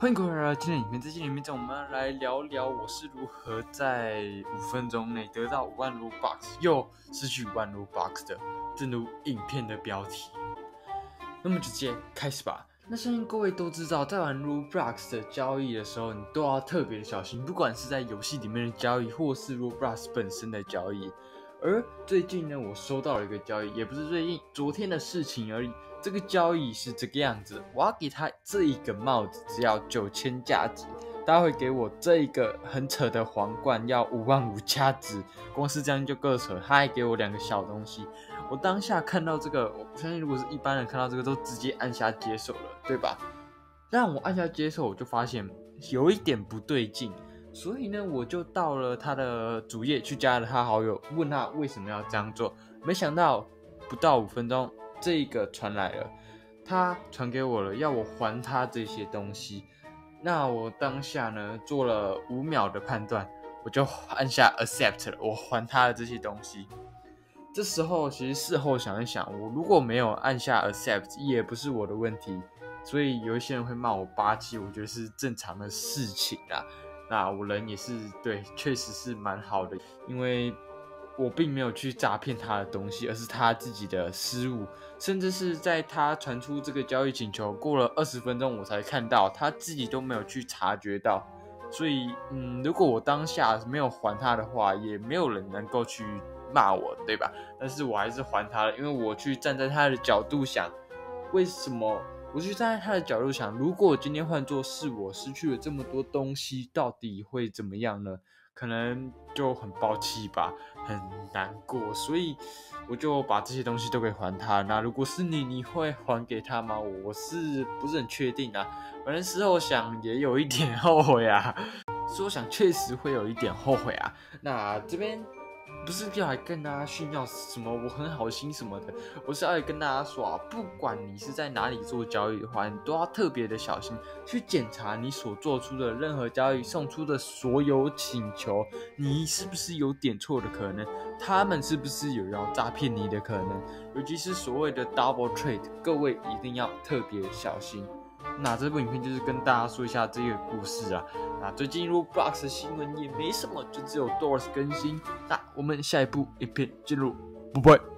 欢迎各位来到今天的影片。在今天的影片中，我们来聊聊我是如何在5分钟内得到5万 ROBLOX， 又失去5万 ROBLOX 的，正如影片的标题。那么直接开始吧。那相信各位都知道，在玩 ROBLOX 的交易的时候，你都要特别的小心，不管是在游戏里面的交易，或是 ROBLOX 本身的交易。而最近呢，我收到了一个交易，也不是最近，昨天的事情而已。 这个交易是这个样子，我要给他这一个帽子，只要9000价值；他会给我这一个很扯的皇冠，要55000价值。光是这样就够扯，他还给我2个小东西。我当下看到这个，我不相信如果是一般人看到这个都直接按下接受了，对吧？但我按下接受，我就发现有一点不对劲，所以呢，我就到了他的主页去加了他好友，问他为什么要这样做。没想到不到5分钟。 这个传来了，他传给我了，要我还他这些东西。那我当下呢做了5秒的判断，我就按下 accept 了，我还他的这些东西。这时候其实事后想一想，我如果没有按下 accept， 也不是我的问题，所以有一些人会骂我霸气，我觉得是正常的事情啦。那我人也是对，确实是蛮好的，因为。 我并没有去诈骗他的东西，而是他自己的失误，甚至是在他传出这个交易请求过了20分钟，我才看到，他自己都没有去察觉到。所以，如果我当下没有还他的话，也没有人能够去骂我，对吧？但是我还是还他了，因为我去站在他的角度想，为什么？我去站在他的角度想，如果今天换作是我失去了这么多东西，到底会怎么样呢？ 可能就很爆气吧，很难过，所以我就把这些东西都给还他。那如果是你，你会还给他吗？我是不是很确定啊？反正事后想也有一点后悔啊，说想确实会有一点后悔啊。那这边不是要来跟大家炫耀什么我很好心什么的，我是要来跟大家说啊，不管你是在哪里做交易的话，你都要特别的小心去检查你所做出的任何交易送出的所有请求，你是不是有点错的可能，他们是不是有要诈骗你的可能，尤其是所谓的 double trade， 各位一定要特别小心。 那这部影片就是跟大家说一下这个故事啊。那最近 ROBLOX 的新闻也没什么，就只有 Doors 更新。那我们下一部影片进入，拜拜。